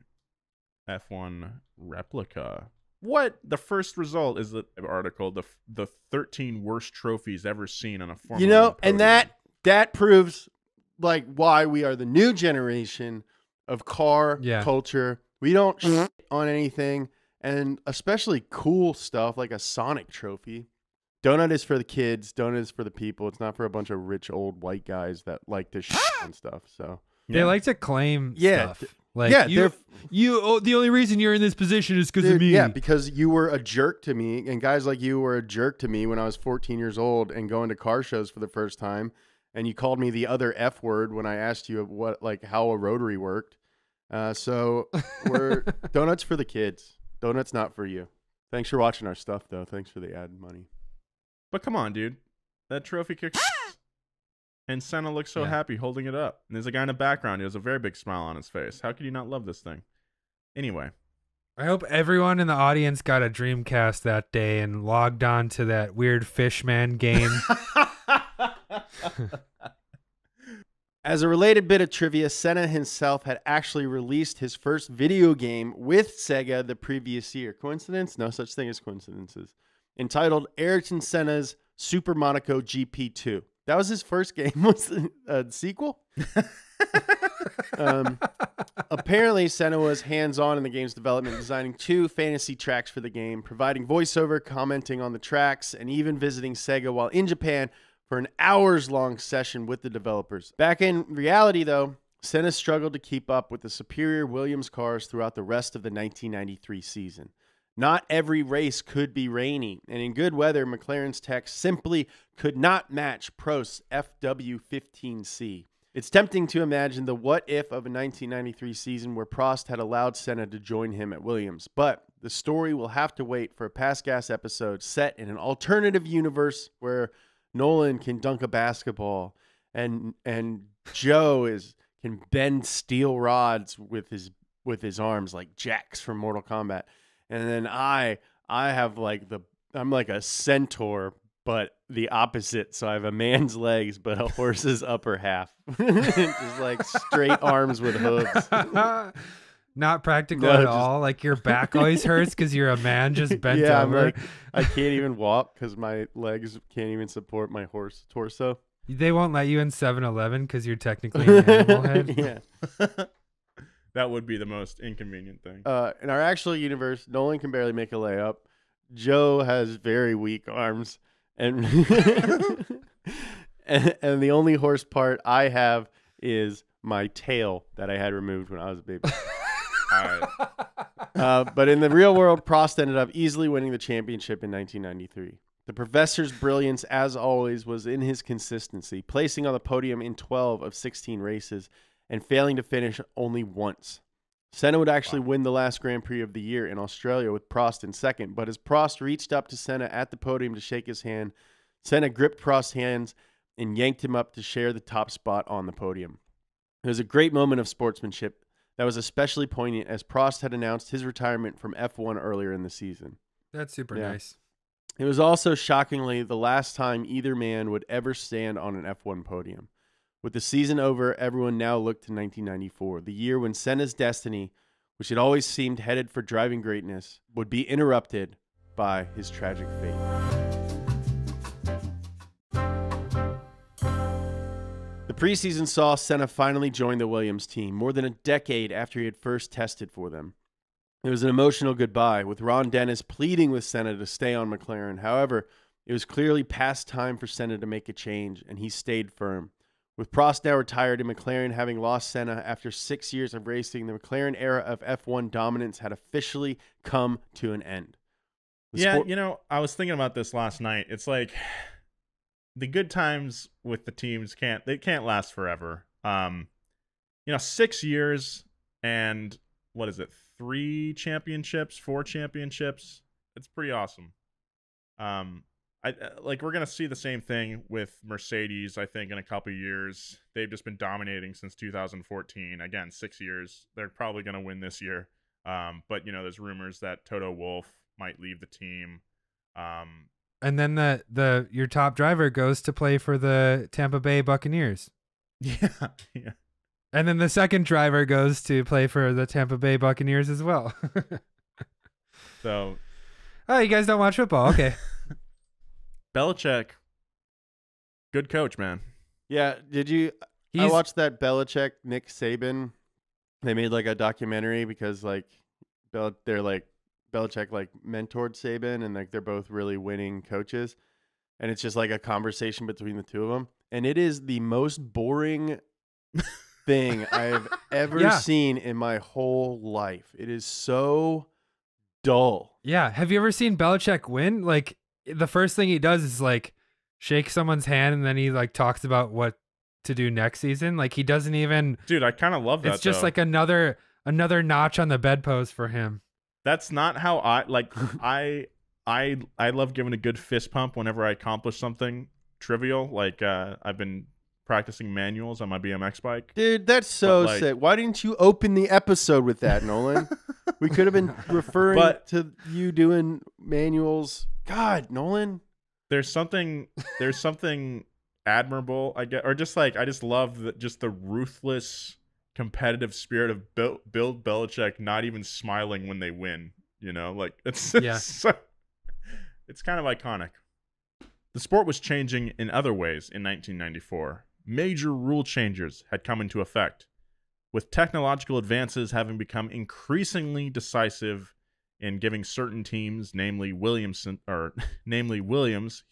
F1 replica. What? The first result is the article, the 13 worst trophies ever seen on a Formula 1 podium. And that proves like why we are the new generation of car culture. We don't shit on anything, and especially cool stuff like a Sonic trophy. Donut is for the kids. Donut is for the people. It's not for a bunch of rich old white guys that like to shit on stuff. So they like to claim stuff. Like the only reason you're in this position is because of me. Yeah, because you were a jerk to me, and guys like you were a jerk to me when I was 14 years old and going to car shows for the first time. And you called me the other F word when I asked you how a rotary worked. So we're Donut's for the kids. Donut's not for you. Thanks for watching our stuff, though. Thanks for the ad money. But come on, dude. That trophy kicks. And Senna looks so happy holding it up. And there's a guy in the background who has a very big smile on his face. How could you not love this thing? Anyway. I hope everyone in the audience got a Dreamcast that day and logged on to that weird Fishman game. As a related bit of trivia, Senna himself had actually released his first video game with Sega the previous year. Coincidence? No such thing as coincidences. Entitled Ayrton Senna's Super Monaco GP2. That was his first game. Was a sequel? Apparently, Senna was hands-on in the game's development, designing 2 fantasy tracks for the game, providing voiceover, commenting on the tracks, and even visiting Sega while in Japan for an hours-long session with the developers. Back in reality, though, Senna struggled to keep up with the superior Williams cars throughout the rest of the 1993 season. Not every race could be rainy, and in good weather, McLaren's tech simply could not match Prost's FW15C. It's tempting to imagine the what-if of a 1993 season where Prost had allowed Senna to join him at Williams, but the story will have to wait for a Pass Gas episode set in an alternative universe where Nolan can dunk a basketball and Joe can bend steel rods with his arms like Jax from Mortal Kombat. And then I have I'm like a centaur, but the opposite. So I have a man's legs, but a horse's upper half. Just like straight arms with hooves. Not practical at all. Like your back always hurts because you're a man just bent over. Like, I can't even walk because my legs can't even support my horse torso. They won't let you in 7-Eleven because you're technically an animal head. Yeah. That would be the most inconvenient thing. In our actual universe, Nolan can barely make a layup. Joe has very weak arms. And, and the only horse part I have is my tail that I had removed when I was a baby. All right. But in the real world, Prost ended up easily winning the championship in 1993. The professor's brilliance, as always, was in his consistency, placing on the podium in 12 of 16 races and failing to finish only once. Senna would actually win the last Grand Prix of the year in Australia with Prost in second, but as Prost reached up to Senna at the podium to shake his hand, Senna gripped Prost's hands and yanked him up to share the top spot on the podium. It was a great moment of sportsmanship that was especially poignant as Prost had announced his retirement from F1 earlier in the season. That's super nice. It was also shockingly the last time either man would ever stand on an F1 podium. With the season over, everyone now looked to 1994, the year when Senna's destiny, which had always seemed headed for driving greatness, would be interrupted by his tragic fate. The preseason saw Senna finally join the Williams team more than a decade after he had first tested for them. It was an emotional goodbye, with Ron Dennis pleading with Senna to stay on McLaren. However, it was clearly past time for Senna to make a change, and he stayed firm. With Prost now retired and McLaren having lost Senna after 6 years of racing, the McLaren era of F1 dominance had officially come to an end. I was thinking about this last night. It's like the good times with the teams can't last forever. 6 years and what is it? 4 championships. It's pretty awesome. We're going to see the same thing with Mercedes, I think, in a couple of years. They've just been dominating since 2014. Again, 6 years. They're probably going to win this year. But there's rumors that Toto Wolff might leave the team. And then your top driver goes to play for the Tampa Bay Buccaneers. Yeah. And then the second driver goes to play for the Tampa Bay Buccaneers as well. So, oh, you guys don't watch football. Okay. Belichick, good coach, man. Yeah, I watched that Belichick, Nick Saban. They made like a documentary because Belichick mentored Saban and they're both really winning coaches. And it's just like a conversation between the two of them. And it is the most boring thing I've ever seen in my whole life. It is so dull. Yeah. Have you ever seen Belichick win? Like, the first thing he does is like shake someone's hand and then he like talks about what to do next season. Like he doesn't even I kind of love that. It's just like another notch on the bedpost for him. That's not how I love giving a good fist pump whenever I accomplish something trivial. Like I've been practicing manuals on my BMX bike. Dude, that's so sick. Why didn't you open the episode with that, Nolan? We could have been referring to you doing manuals. God, Nolan, there's something admirable, I guess, or just like I just love the ruthless competitive spirit of Bill Belichick, not even smiling when they win. It's kind of iconic. The sport was changing in other ways in 1994. Major rule changes had come into effect, with technological advances having become increasingly decisive in giving certain teams, namely Williams,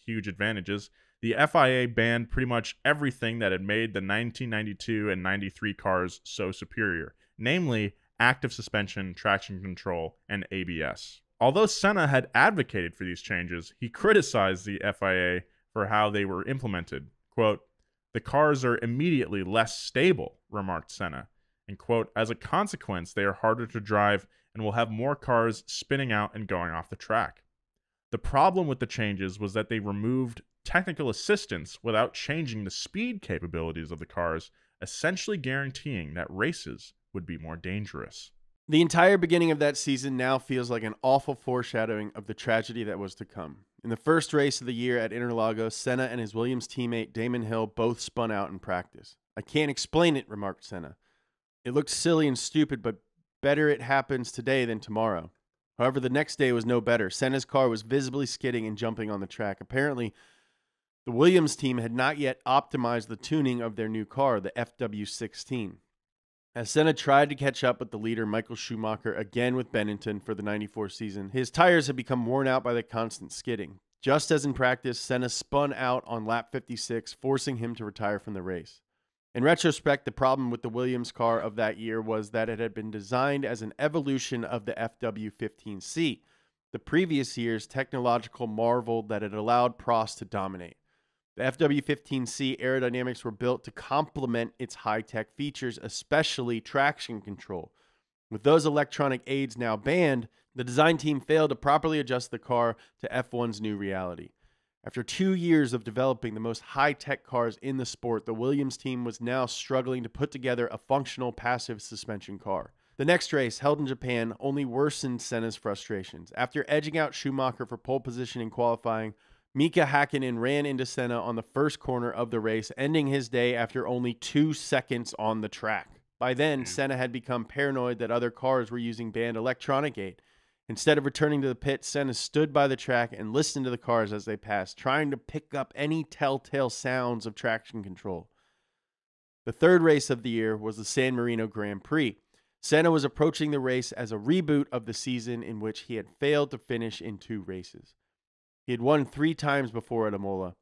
huge advantages. The FIA banned pretty much everything that had made the 1992 and 93 cars so superior, namely active suspension, traction control, and ABS. Although Senna had advocated for these changes, he criticized the FIA for how they were implemented. Quote, "The cars are immediately less stable," remarked Senna. And quote, "As a consequence, they are harder to drive and will have more cars spinning out and going off the track." The problem with the changes was that they removed technical assistance without changing the speed capabilities of the cars, essentially guaranteeing that races would be more dangerous. The entire beginning of that season now feels like an awful foreshadowing of the tragedy that was to come. In the first race of the year at Interlagos, Senna and his Williams teammate Damon Hill both spun out in practice. "I can't explain it," remarked Senna. "It looked silly and stupid, but better it happens today than tomorrow." However, the next day was no better. Senna's car was visibly skidding and jumping on the track. Apparently, the Williams team had not yet optimized the tuning of their new car, the FW16. As Senna tried to catch up with the leader, Michael Schumacher, again with Benetton for the 94 season, his tires had become worn out by the constant skidding. Just as in practice, Senna spun out on lap 56, forcing him to retire from the race. In retrospect, the problem with the Williams car of that year was that it had been designed as an evolution of the FW15C, the previous year's technological marvel that had allowed Prost to dominate. The FW15C aerodynamics were built to complement its high-tech features, especially traction control. With those electronic aids now banned, the design team failed to properly adjust the car to F1's new reality. After 2 years of developing the most high-tech cars in the sport, the Williams team was now struggling to put together a functional passive suspension car. The next race, held in Japan, only worsened Senna's frustrations. After edging out Schumacher for pole position in qualifying, Mika Häkkinen ran into Senna on the first corner of the race, ending his day after only 2 seconds on the track. By then, Senna had become paranoid that other cars were using banned electronic aid. Instead of returning to the pit, Senna stood by the track and listened to the cars as they passed, trying to pick up any telltale sounds of traction control. The third race of the year was the San Marino Grand Prix. Senna was approaching the race as a reboot of the season in which he had failed to finish in 2 races. He had won 3 times before at Imola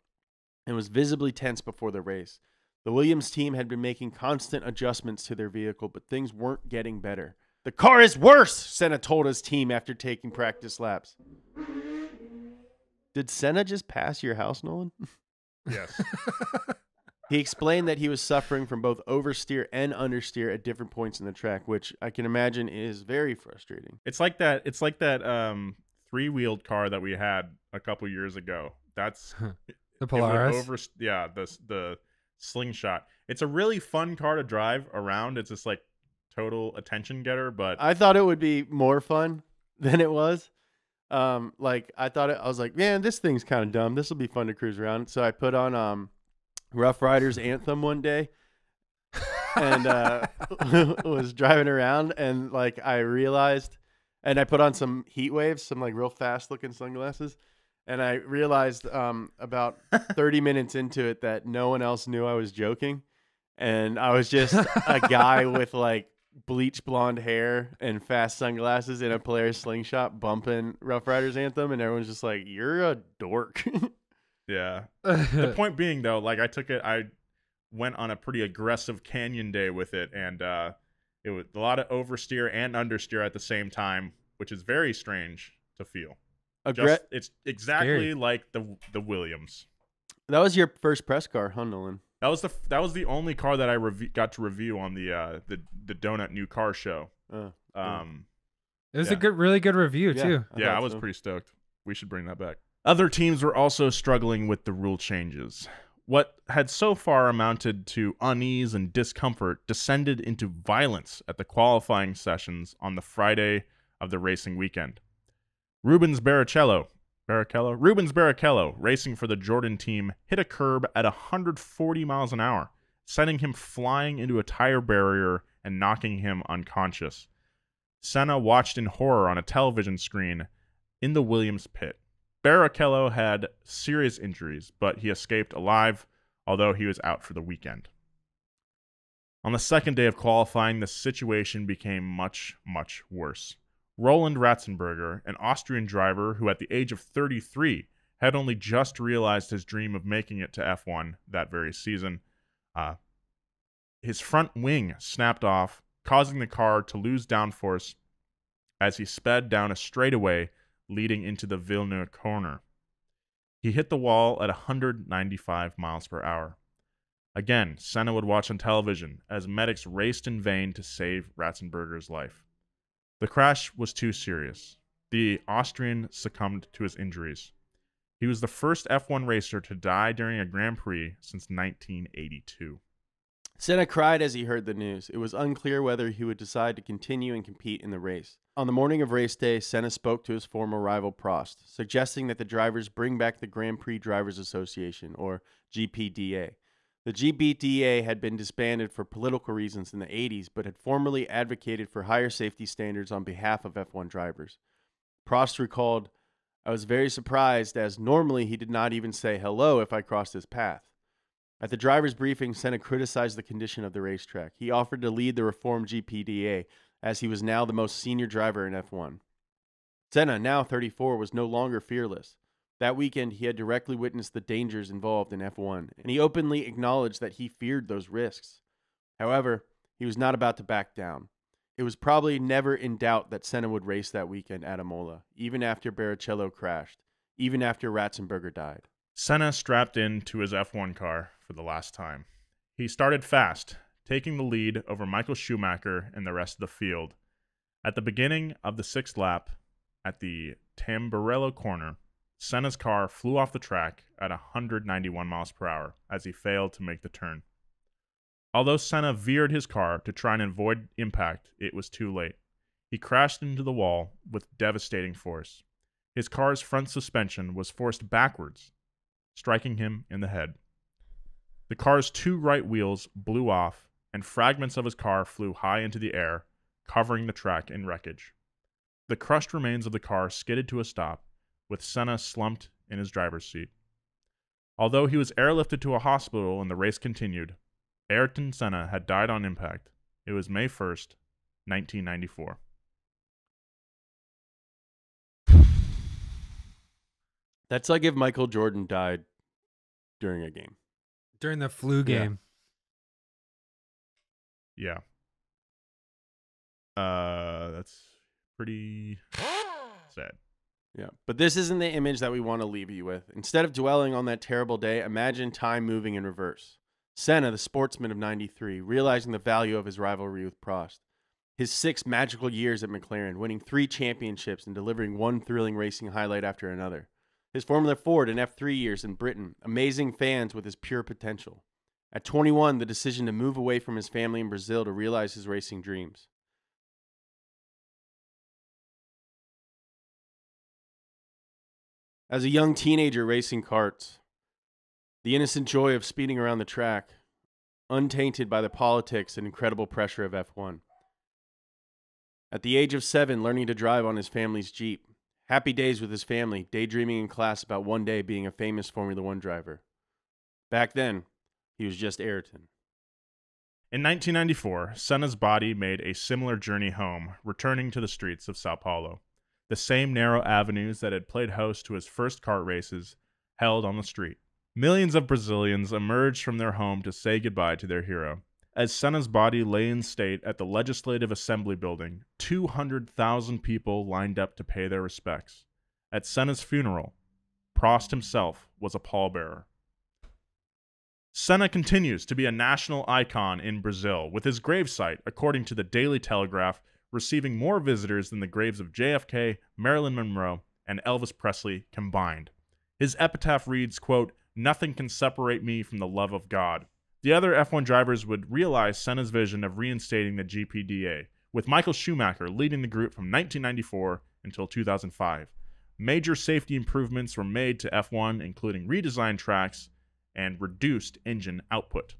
and was visibly tense before the race. The Williams team had been making constant adjustments to their vehicle, but things weren't getting better. "The car is worse," Senna told his team after taking practice laps. Did Senna just pass your house, Nolan? Yes. He explained that he was suffering from both oversteer and understeer at different points in the track, which I can imagine is very frustrating. It's like that 3-wheeled car that we had a couple years ago. That's the Polaris. The Slingshot. It's a really fun car to drive around. It's just like total attention getter, but I thought it would be more fun than it was. I was like, man, this thing's kind of dumb. This will be fun to cruise around. So I put on Rough Riders Anthem one day and was driving around, and like I realized. And I put on some Heat Waves, some like real fast looking sunglasses. And I realized about 30 minutes into it that no one else knew I was joking. And I was just a guy with like bleach blonde hair and fast sunglasses in a Polaris Slingshot bumping Rough Riders Anthem. And everyone's just like, "You're a dork." Yeah. The point being though, like I went on a pretty aggressive canyon day with it, and it was a lot of oversteer and understeer at the same time, which is very strange to feel. It's exactly scary. Like the Williams. That was your first press car, huh, Nolan? That was the only car that I got to review on the Donut New Car Show. It was a really good review too. Yeah, I was pretty stoked. We should bring that back. Other teams were also struggling with the rule changes. What had so far amounted to unease and discomfort descended into violence at the qualifying sessions on the Friday of the racing weekend. Rubens Barrichello, racing for the Jordan team, hit a curb at 140 miles an hour, sending him flying into a tire barrier and knocking him unconscious. Senna watched in horror on a television screen in the Williams pit. Barrichello had serious injuries, but he escaped alive, although he was out for the weekend. On the second day of qualifying, the situation became much, much worse. Roland Ratzenberger, an Austrian driver who at the age of 33 had only just realized his dream of making it to F1 that very season, his front wing snapped off, causing the car to lose downforce as he sped down a straightaway leading into the Villeneuve corner. He hit the wall at 195 miles per hour. Again, Senna would watch on television as medics raced in vain to save Ratzenberger's life. The crash was too serious. The Austrian succumbed to his injuries. He was the first F1 racer to die during a Grand Prix since 1982. Senna cried as he heard the news. It was unclear whether he would decide to continue and compete in the race. On the morning of race day, Senna spoke to his former rival Prost, suggesting that the drivers bring back the Grand Prix Drivers Association, or GPDA. The GPDA had been disbanded for political reasons in the 80s, but had formerly advocated for higher safety standards on behalf of F1 drivers. Prost recalled, "I was very surprised, as normally he did not even say hello if I crossed his path." At the driver's briefing, Senna criticized the condition of the racetrack. He offered to lead the reformed GPDA, as he was now the most senior driver in F1. Senna, now 34, was no longer fearless. That weekend, he had directly witnessed the dangers involved in F1, and he openly acknowledged that he feared those risks. However, he was not about to back down. It was probably never in doubt that Senna would race that weekend at Imola, even after Barrichello crashed, even after Ratzenberger died. Senna strapped into his F1 car for the last time. He started fast, taking the lead over Michael Schumacher and the rest of the field. At the beginning of the sixth lap, at the Tamburello corner, Senna's car flew off the track at 191 miles per hour as he failed to make the turn. Although Senna veered his car to try and avoid impact, it was too late. He crashed into the wall with devastating force. His car's front suspension was forced backwards, striking him in the head. The car's two right wheels blew off, and fragments of his car flew high into the air, covering the track in wreckage. The crushed remains of the car skidded to a stop, with Senna slumped in his driver's seat. Although he was airlifted to a hospital and the race continued, Ayrton Senna had died on impact. It was May 1st, 1994. That's like if Michael Jordan died during a game. During the flu game. Yeah. That's pretty sad. Yeah, but this isn't the image that we want to leave you with. Instead of dwelling on that terrible day, imagine time moving in reverse. Senna, the sportsman of 93, realizing the value of his rivalry with Prost. His 6 magical years at McLaren, winning 3 championships and delivering one thrilling racing highlight after another. His Formula Ford and F3 years in Britain, amazing fans with his pure potential. At 21, the decision to move away from his family in Brazil to realize his racing dreams. As a young teenager racing karts, the innocent joy of speeding around the track, untainted by the politics and incredible pressure of F1. At the age of 7, learning to drive on his family's Jeep, happy days with his family, daydreaming in class about one day being a famous Formula 1 driver. Back then, he was just Ayrton. In 1994, Senna's body made a similar journey home, returning to the streets of Sao Paulo. The same narrow avenues that had played host to his first kart races held on the street. Millions of Brazilians emerged from their home to say goodbye to their hero. As Senna's body lay in state at the Legislative Assembly building, 200,000 people lined up to pay their respects. At Senna's funeral, Prost himself was a pallbearer. Senna continues to be a national icon in Brazil, with his gravesite, according to the Daily Telegraph, receiving more visitors than the graves of JFK, Marilyn Monroe, and Elvis Presley combined. His epitaph reads, quote, "Nothing can separate me from the love of God." The other F1 drivers would realize Senna's vision of reinstating the GPDA, with Michael Schumacher leading the group from 1994 until 2005. Major safety improvements were made to F1, including redesigned tracks and reduced engine output.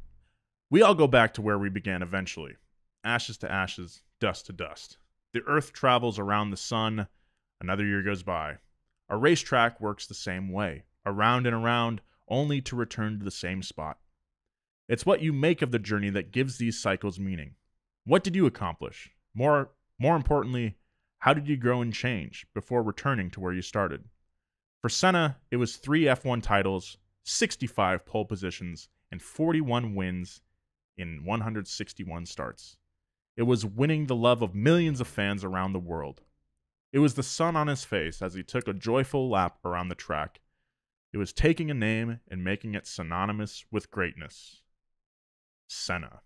We all go back to where we began eventually. Ashes to ashes, dust to dust. The earth travels around the sun. Another year goes by. A racetrack works the same way, around and around, only to return to the same spot. It's what you make of the journey that gives these cycles meaning. What did you accomplish? More importantly, how did you grow and change before returning to where you started? For Senna, it was 3 F1 titles, 65 pole positions, and 41 wins in 161 starts. It was winning the love of millions of fans around the world. It was the sun on his face as he took a joyful lap around the track. It was taking a name and making it synonymous with greatness. Senna.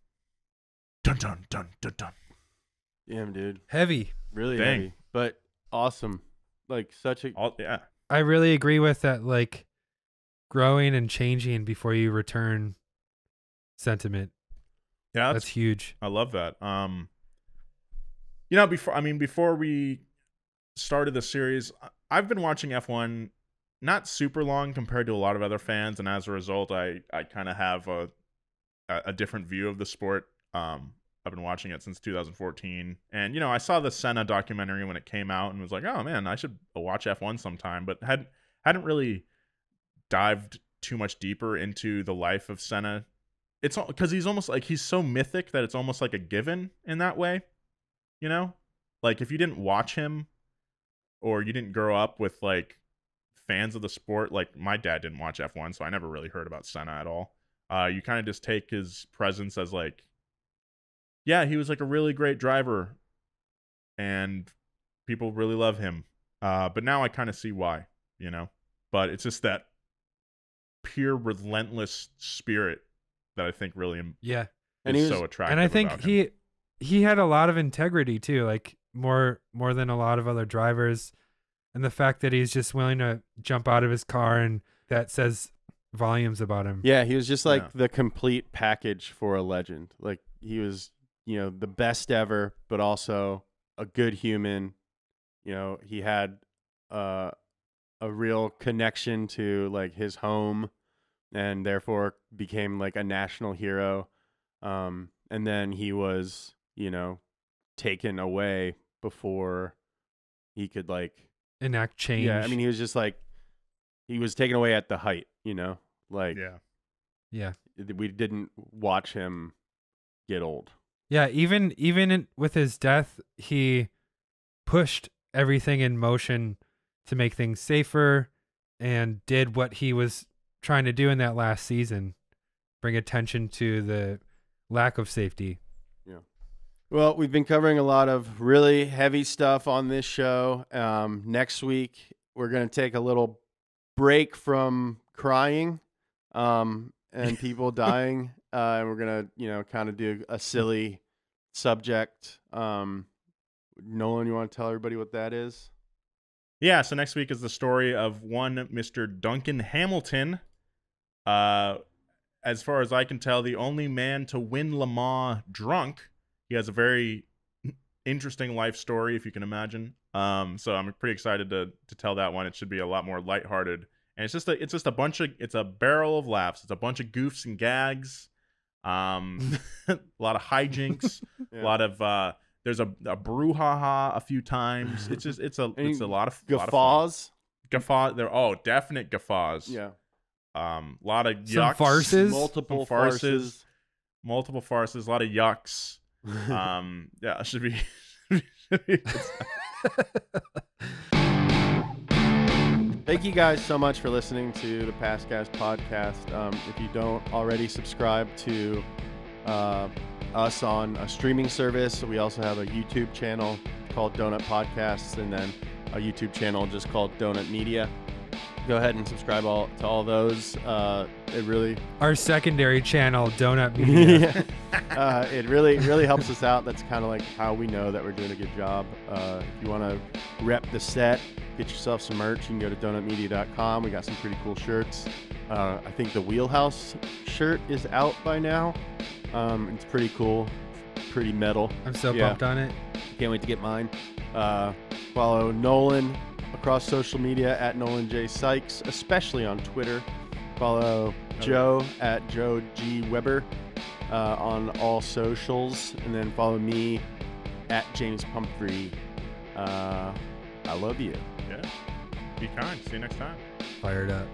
Dun dun dun dun dun. Damn, dude. Heavy. Really heavy. But awesome. Like, such a... yeah. I really agree with that, like, growing and changing before you return sentiment. Yeah. That's huge. I love that. You know, before we started the series, I've been watching F1 not super long compared to a lot of other fans, and as a result, I kind of have a different view of the sport. I've been watching it since 2014, and you know, I saw the Senna documentary when it came out and was like, oh man, I should watch F1 sometime, but hadn't really dived too much deeper into the life of Senna. It's because he's almost like, he's so mythic that it's almost like a given in that way, you know, like if you didn't watch him or you didn't grow up with like fans of the sport, like my dad didn't watch F1, so I never really heard about Senna at all. You kind of just take his presence as like, yeah, he was like a really great driver and people really love him. But now I kind of see why, you know, but it's just that pure relentless spirit that I think really is so attractive. And I think he had a lot of integrity too, like more than a lot of other drivers. And the fact that he's just willing to jump out of his car, and that says volumes about him. Yeah. He was just like the complete package for a legend. Like he was, you know, the best ever, but also a good human. You know, he had a real connection to like his home, and therefore became like a national hero. And then he was, you know, taken away before he could like enact change. Yeah, I mean, he was just like, he was taken away at the height, you know, like yeah. We didn't watch him get old. Yeah, even with his death, he pushed everything in motion to make things safer and did what he was trying to do in that last season, bring attention to the lack of safety. Yeah. Well, we've been covering a lot of really heavy stuff on this show. Next week, we're going to take a little break from crying and people dying. And we're going to, you know, kind of do a silly subject. Nolan, you want to tell everybody what that is? Yeah, so next week is the story of one Mr. Duncan Hamilton. As far as I can tell, the only man to win Le Mans drunk. He has a very interesting life story, if you can imagine. So I'm pretty excited to tell that one. It should be a lot more lighthearted. And it's a barrel of laughs. It's a bunch of goofs and gags. A lot of hijinks, a lot of there's a brouhaha a few times. It's a lot of guffaws. There definite guffaws. Yeah. A lot of yucks. Farces. Multiple farces. Multiple farces, a lot of yucks. Yeah, it should be Thank you guys so much for listening to the Pass Gas podcast. If you don't already subscribe to us on a streaming service, we also have a YouTube channel called Donut Podcasts, and then a YouTube channel just called Donut Media. Go ahead and subscribe to all those. It really... Our secondary channel, Donut Media. It really helps us out. That's kind of like how we know that we're doing a good job. If you want to rep the set, get yourself some merch. You can go to donutmedia.com. We got some pretty cool shirts. I think the Wheelhouse shirt is out by now. It's pretty cool. Pretty metal. I'm so pumped on it. Can't wait to get mine. Follow Nolan across social media at Nolan J. Sykes, especially on Twitter. Follow Joe at Joe G. Weber on all socials. And then follow me at James Pumphrey. I love you. Yeah. Be kind. See you next time. Fired up.